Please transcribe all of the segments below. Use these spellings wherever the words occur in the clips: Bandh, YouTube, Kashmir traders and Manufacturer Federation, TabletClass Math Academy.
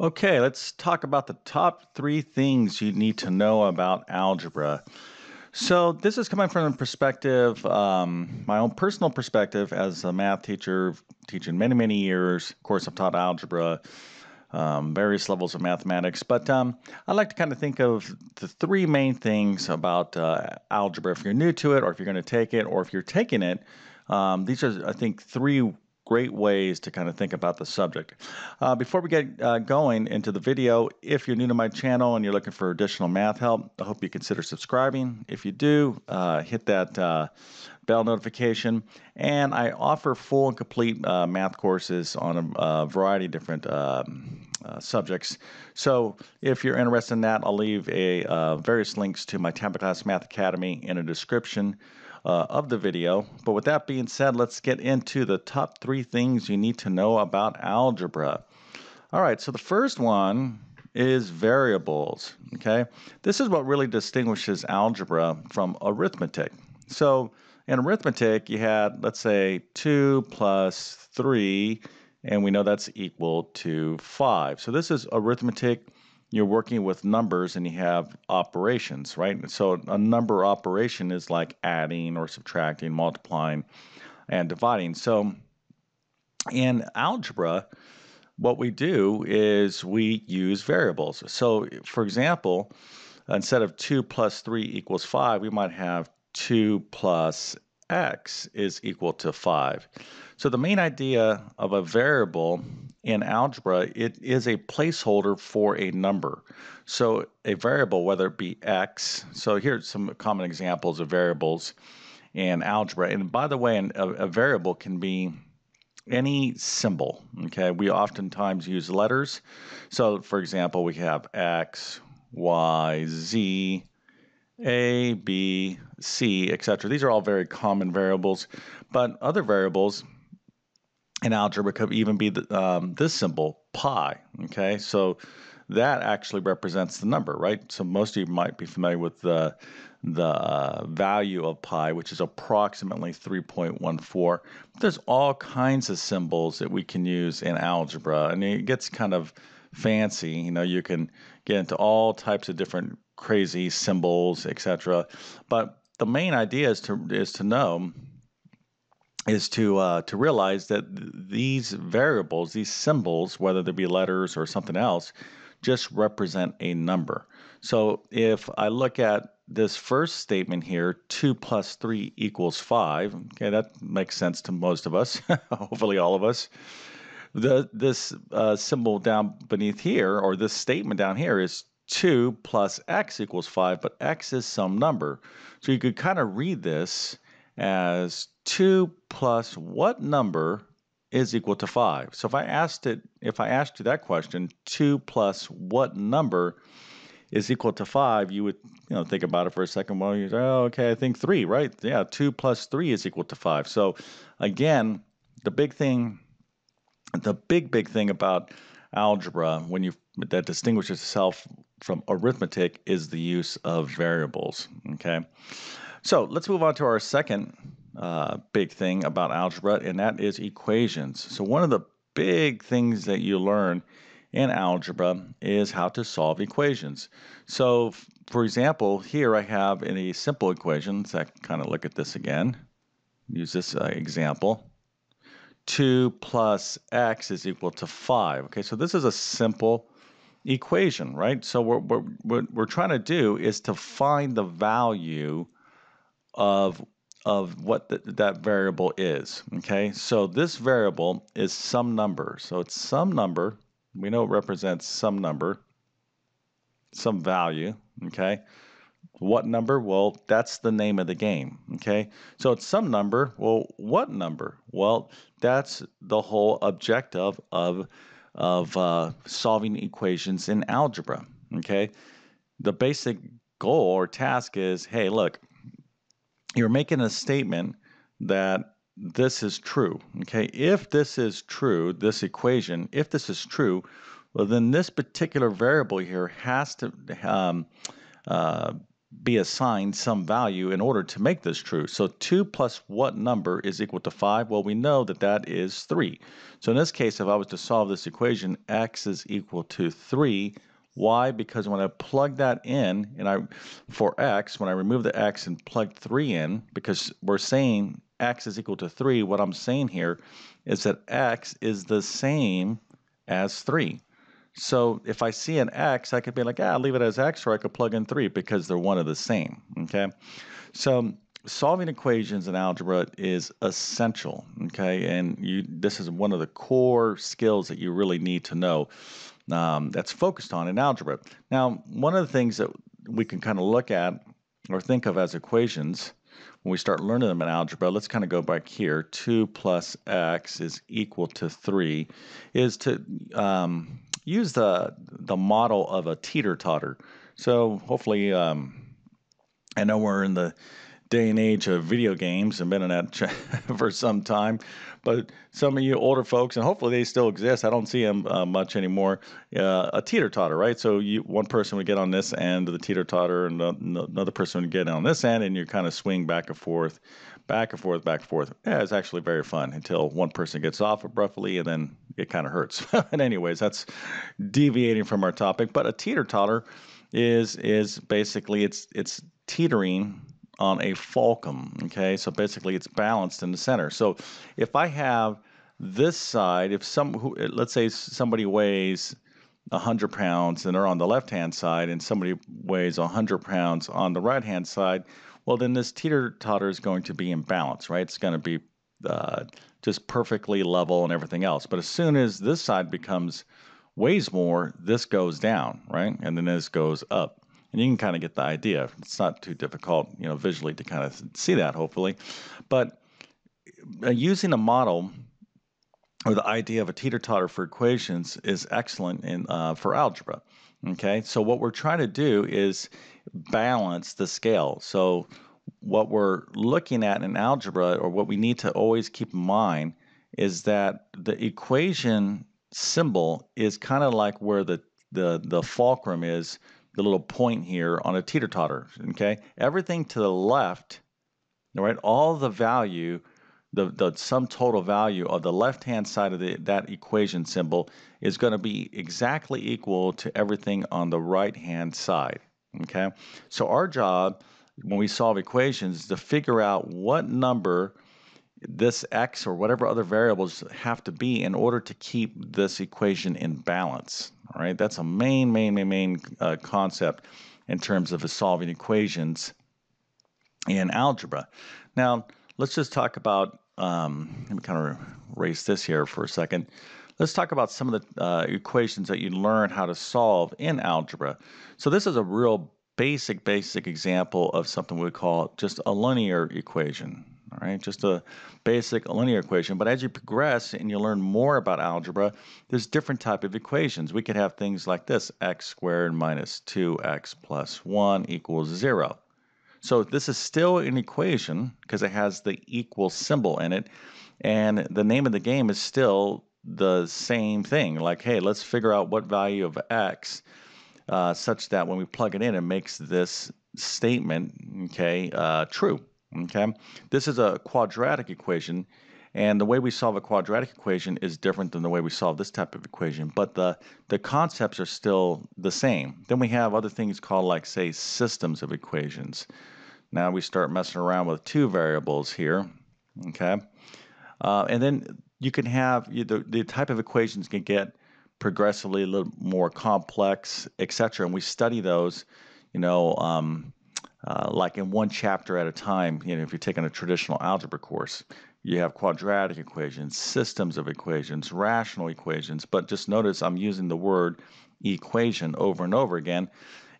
Okay, let's talk about the top three things you need to know about algebra. So this is coming from a perspective, my own personal perspective as a math teacher, teaching many, many years. Of course, I've taught algebra, various levels of mathematics, but I like to kind of think of the three main things about algebra. If you're new to it, or if you're going to take it, or if you're taking it, these are, I think, three great ways to kind of think about the subject. Before we get going into the video, if you're new to my channel and you're looking for additional math help, I hope you consider subscribing. If you do, hit that bell notification. And I offer full and complete math courses on a variety of different subjects. So if you're interested in that, I'll leave a various links to my TabletClass Math Academy in a description of the video. But with that being said, let's get into the top three things you need to know about algebra. All right, so the first one is variables, okay? This is what really distinguishes algebra from arithmetic. So in arithmetic, you had, let's say, 2 plus 3, and we know that's equal to 5. So this is arithmetic. You're working with numbers and you have operations, right? So a number operation is like adding or subtracting, multiplying, and dividing. So in algebra, what we do is we use variables. So for example, instead of 2 plus 3 equals 5, we might have 2 plus x is equal to 5. So the main idea of a variable in algebra, it is a placeholder for a number. So a variable, whether it be x, so here's some common examples of variables in algebra. And by the way, a variable can be any symbol, okay? We oftentimes use letters. So for example, we have x, y, z, a, b, c, etc. These are all very common variables, but other variables in algebra could even be the, this symbol, pi, okay? So that actually represents the number, right? So most of you might be familiar with the value of pi, which is approximately 3.14. There's all kinds of symbols that we can use in algebra, and it gets kind of fancy. You know, you can get into all types of different crazy symbols, etc. But the main idea is to realize that these variables, these symbols, whether they be letters or something else, just represent a number. So if I look at this first statement here, 2 plus 3 equals 5, okay, that makes sense to most of us, hopefully all of us. This symbol down beneath here, or this statement down here, is 2 plus x equals 5, but x is some number. So you could kind of read this as 2 plus what number is equal to 5? So if I asked you that question, 2 plus what number is equal to 5, you would, you know, think about it for a second. Well, you say, oh, okay, I think 3, right? Yeah, 2 plus 3 is equal to 5. So again, the big thing about algebra that distinguishes itself from arithmetic is the use of variables, okay? So let's move on to our second big thing about algebra, and that is equations. So one of the big things that you learn in algebra is how to solve equations. So for example, here I have in a simple equation, so I can kind of look at this again, use this example. 2 plus x is equal to 5. Okay, so this is a simple equation, right? So what we're trying to do is to find the value of what that variable is, okay? So this variable is some number. So it's some number. We know it represents some number, some value, okay? What number? Well, that's the name of the game, okay? So it's some number. Well, what number? Well, that's the whole objective of solving equations in algebra, okay? The basic goal or task is, hey, look, you're making a statement that this is true, okay? If this is true, this equation, if this is true, well, then this particular variable here has to be assigned some value in order to make this true. So 2 plus what number is equal to 5? Well, we know that that is 3. So in this case, if I was to solve this equation, x is equal to 3. Why? Because when I plug that in, when I remove the x and plug 3 in, because we're saying x is equal to 3, what I'm saying here is that x is the same as 3. So if I see an x, I could be like, I'll leave it as x, or I could plug in 3 because they're one of the same, okay? So solving equations in algebra is essential, okay? And this is one of the core skills that you really need to know that's focused on in algebra. Now, one of the things that we can kind of look at or think of as equations when we start learning them in algebra, let's kind of go back here. 2 plus x is equal to 3 is to... use the model of a teeter-totter. So hopefully, I know we're in the day and age of video games and been in that for some time, but some of you older folks, and hopefully they still exist, I don't see them much anymore, a teeter-totter, right? So one person would get on this end of the teeter-totter and another person would get on this end, and you kind of swing back and forth, back and forth, back and forth. Yeah, it's actually very fun until one person gets off abruptly, and then it kind of hurts. And anyways, that's deviating from our topic, but a teeter-totter is basically it's teetering on a fulcrum, okay? So basically it's balanced in the center. So if I have this side, let's say somebody weighs 100 pounds and they're on the left-hand side, and somebody weighs 100 pounds on the right-hand side, well, then this teeter-totter is going to be in balance, right? It's gonna be just perfectly level and everything else. But as soon as this side weighs more, this goes down, right? And then this goes up. And you can kind of get the idea. It's not too difficult, you know, visually to kind of see that, hopefully. But using a model or the idea of a teeter-totter for equations is excellent for algebra, okay? So what we're trying to do is balance the scale. So what we're looking at in algebra, or what we need to always keep in mind, is that the equation symbol is kind of like where the fulcrum is, the little point here on a teeter-totter, okay? Everything to the left, right? All the value, the sum total value of the left-hand side of that equation symbol is gonna be exactly equal to everything on the right-hand side, okay? So our job, when we solve equations, is to figure out what number this x or whatever other variables have to be in order to keep this equation in balance. All right, that's a main concept in terms of solving equations in algebra. Now, let's just talk about, let me kind of erase this here for a second. Let's talk about some of the equations that you learn how to solve in algebra. So this is a real basic example of something we call just a linear equation. All right, just a basic linear equation. But as you progress and you learn more about algebra, there's different type of equations. We could have things like this: x squared minus 2x plus 1 equals 0. So this is still an equation because it has the equal symbol in it. And the name of the game is still the same thing. Like, hey, let's figure out what value of x such that when we plug it in, it makes this statement, okay, true. Okay, this is a quadratic equation, and the way we solve a quadratic equation is different than the way we solve this type of equation, but the concepts are still the same. Then we have other things called, like, say, systems of equations. Now we start messing around with two variables here, okay? And then you can have the type of equations can get progressively a little more complex, etc., and we study those, you know, like in one chapter at a time. You know, if you're taking a traditional algebra course, you have quadratic equations, systems of equations, rational equations, but just notice I'm using the word equation over and over again,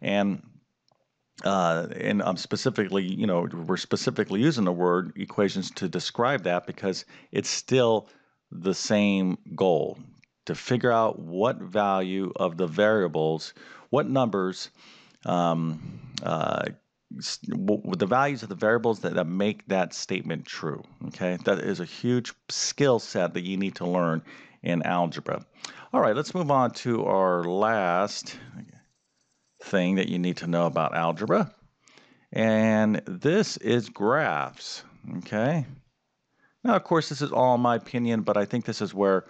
and I'm specifically, you know, we're specifically using the word equations to describe that because it's still the same goal, to figure out what value of the variables, what numbers, the values of the variables that make that statement true, okay? That is a huge skill set that you need to learn in algebra. All right, let's move on to our last thing that you need to know about algebra, And this is graphs, okay? Now, of course, this is all my opinion, but I think this is where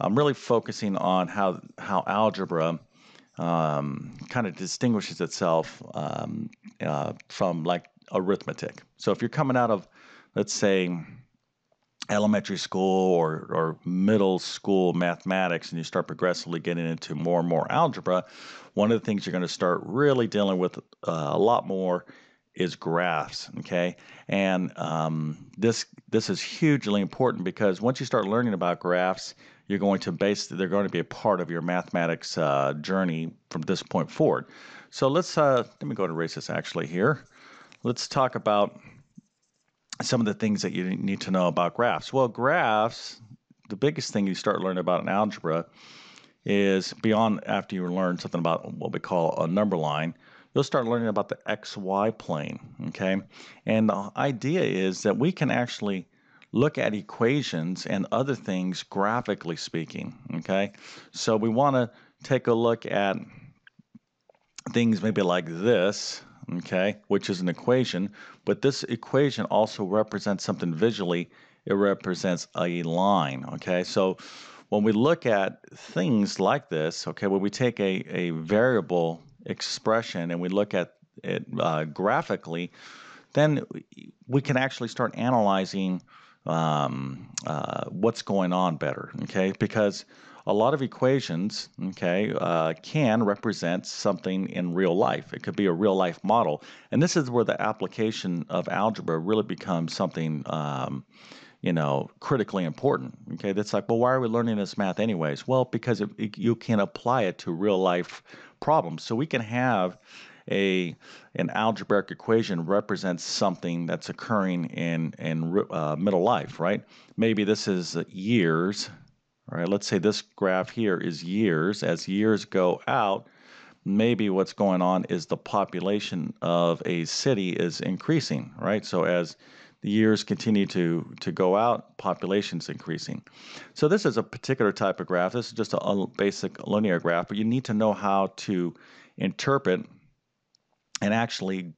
I'm really focusing on how algebra kind of distinguishes itself from like arithmetic. So if you're coming out of, let's say, elementary school or middle school mathematics and you start progressively getting into more and more algebra, one of the things you're going to start really dealing with a lot more is graphs, okay? And this is hugely important because once you start learning about graphs, you're going to they're going to be a part of your mathematics journey from this point forward. So let's let me go ahead and erase this actually here. Let's talk about some of the things that you need to know about graphs. Well, graphs, the biggest thing you start learning about in algebra is beyond after you learn something about what we call a number line, you'll start learning about the XY plane, okay? And the idea is that we can actually look at equations and other things graphically speaking, okay? So we wanna take a look at things maybe like this, okay, which is an equation, but this equation also represents something visually. It represents a line, okay? So when we look at things like this, okay, when we take a variable expression and we look at it graphically, then we can actually start analyzing what's going on better, okay? Because a lot of equations, okay, can represent something in real life. It could be a real life model. And this is where the application of algebra really becomes something, you know, critically important, okay? That's like, well, why are we learning this math anyways? Well, because you can apply it to real life problems. So we can have an algebraic equation represents something that's occurring in middle life, right? Maybe this is years. All right, let's say this graph here is years. As years go out, maybe what's going on is the population of a city is increasing, right? So as the years continue to go out, population's increasing. So this is a particular type of graph. This is just a basic linear graph, but you need to know how to interpret and actually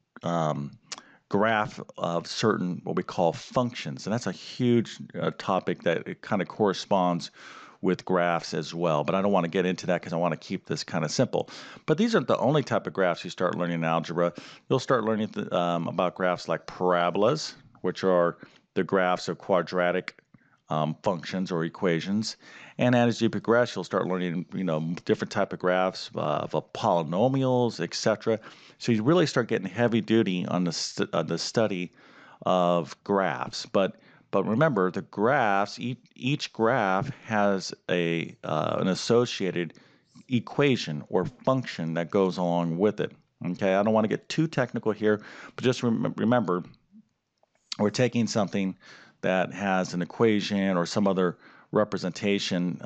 graph of certain what we call functions, and that's a huge topic that it kind of corresponds with graphs as well, but I don't want to get into that because I want to keep this kind of simple. But these aren't the only type of graphs you start learning in algebra. You'll start learning about graphs like parabolas, which are the graphs of quadratic functions or equations, and as you progress, you'll start learning, you know, different type of graphs of polynomials, etc. So you really start getting heavy duty on the study of graphs. But remember, the graphs, each graph has an associated equation or function that goes along with it. Okay, I don't want to get too technical here, but just remember, we're taking something that has an equation or some other representation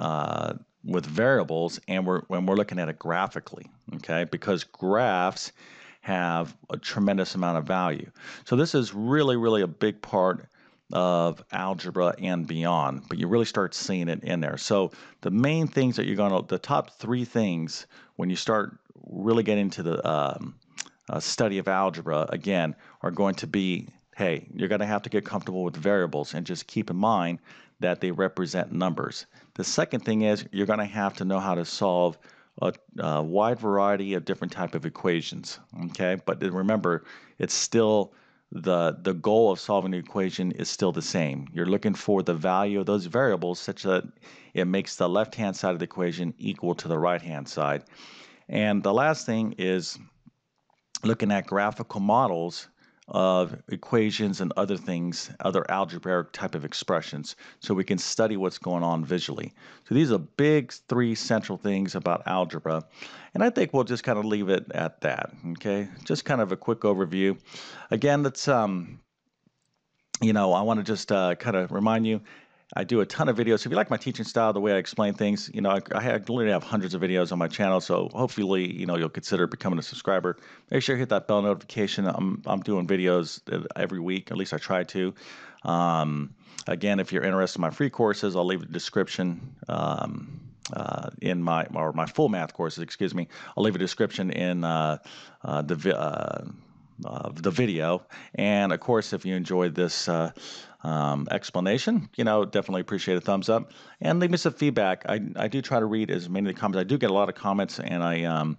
with variables, and when we're looking at it graphically, okay? Because graphs have a tremendous amount of value. So this is really, really a big part of algebra and beyond, but you really start seeing it in there. So the main things that you're gonna, the top three things when you start really getting into the study of algebra, again, are going to be, hey, you're going to have to get comfortable with variables and just keep in mind that they represent numbers. The second thing is you're going to have to know how to solve a wide variety of different type of equations, okay? But remember, it's still the goal of solving the equation is still the same. You're looking for the value of those variables such that it makes the left-hand side of the equation equal to the right-hand side. And the last thing is looking at graphical models of equations and other things, other algebraic type of expressions, so we can study what's going on visually. So these are big three central things about algebra, and I think we'll just kind of leave it at that, okay? Just kind of a quick overview. Again, that's, you know, I want to just kind of remind you, I do a ton of videos. So if you like my teaching style, the way I explain things, you know, I literally have hundreds of videos on my channel. So hopefully, you know, you'll consider becoming a subscriber. Make sure you hit that bell notification. I'm doing videos every week, at least I try to. Again, if you're interested in my free courses, I'll leave the description in my full math courses, excuse me. I'll leave a description in the the video. And of course, if you enjoyed this explanation, definitely appreciate a thumbs up and leave me some feedback. I do try to read as many of the comments. I do get a lot of comments, and I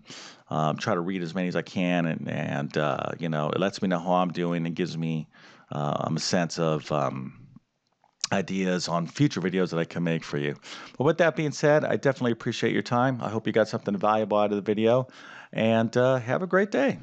try to read as many as I can, and it lets me know how I'm doing and gives me a sense of ideas on future videos that I can make for you. But with that being said, I definitely appreciate your time. I hope you got something valuable out of the video, and have a great day.